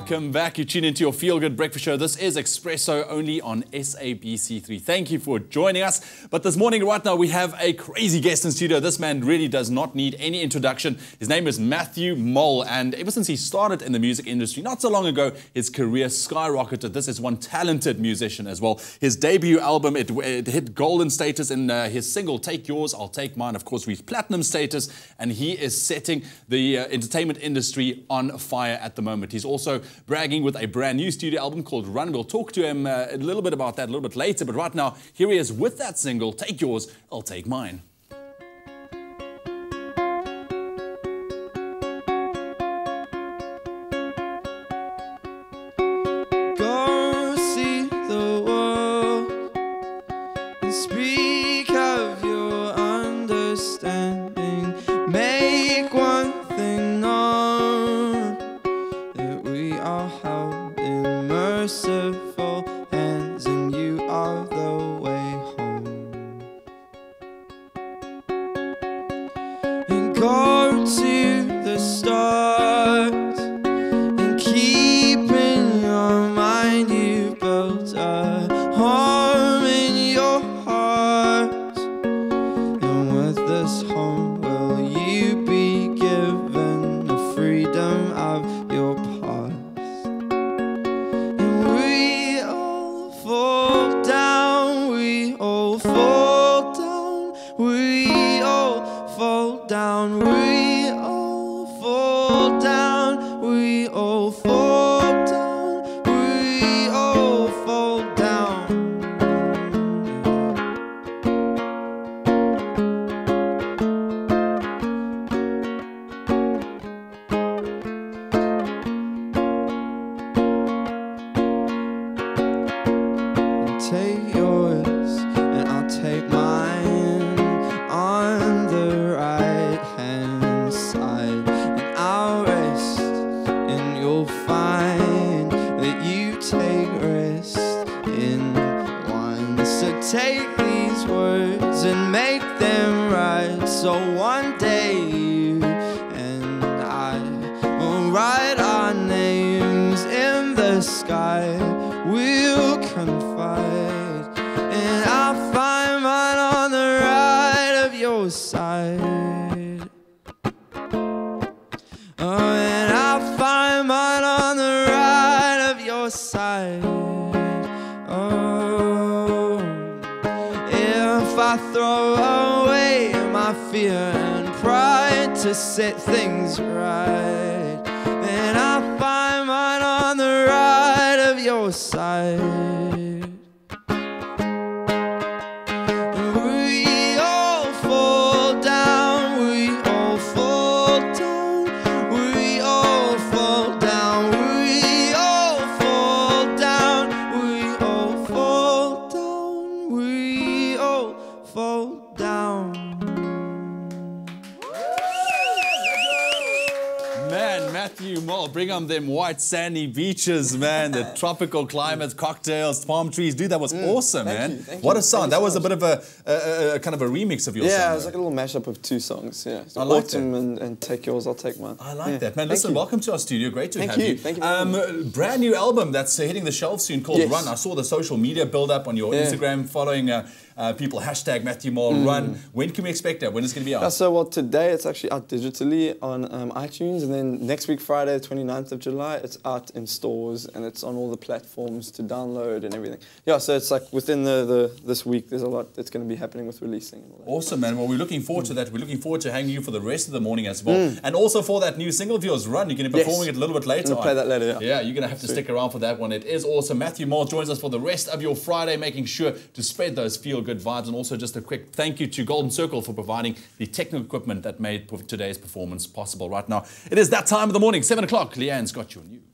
Welcome back. You tune into your Feel Good Breakfast Show. This is Expresso only on SABC3. Thank you for joining us. But this morning, right now, we have a crazy guest in studio. This man really does not need any introduction. His name is Matthew Mole. And ever since he started in the music industry not so long ago, his career skyrocketed. This is one talented musician as well. His debut album, it hit golden status in his single, Take Yours, I'll Take Mine. Of course, reached platinum status. And he is setting the entertainment industry on fire at the moment. He's also bragging with a brand new studio album called Run. We'll talk to him a little bit about that a little bit later, but right now, here he is with that single, Take Yours, I'll Take Mine. Them white sandy beaches, man, the tropical climate, cocktails, palm trees. Dude, that was awesome, man. What a song. That was a bit of a kind of a remix of your song. Yeah, it was like a little mashup of two songs. Yeah, I like Autumn and Take Yours, I'll Take Mine. I like that, man. Listen, welcome to our studio. Great to have you. Thank you. Brand new album that's hitting the shelves soon called Run. I saw the social media build up on your Instagram following people, hashtag Matthew Mole Run. When can we expect that? When is it going to be out? So, well, today it's actually out digitally on iTunes, and then next week, Friday, 29th of July, it's out in stores, and it's on all the platforms to download and everything. Yeah, so it's like within this week, there's a lot that's going to be happening with releasing. And all that. Awesome, man. Well, we're looking forward to that. We're looking forward to hanging you for the rest of the morning as well. And also for that new single of yours, Run. You're going to be performing it a little bit later. We'll play that later, yeah. You're going to have to stick around for that one. It is awesome. Matthew Mole joins us for the rest of your Friday, making sure to spread those feel-good vibes, and also just a quick thank you to Golden Circle for providing the technical equipment that made today's performance possible. Right now, it is that time of the morning, 7 o'clock. Leanne's got your news.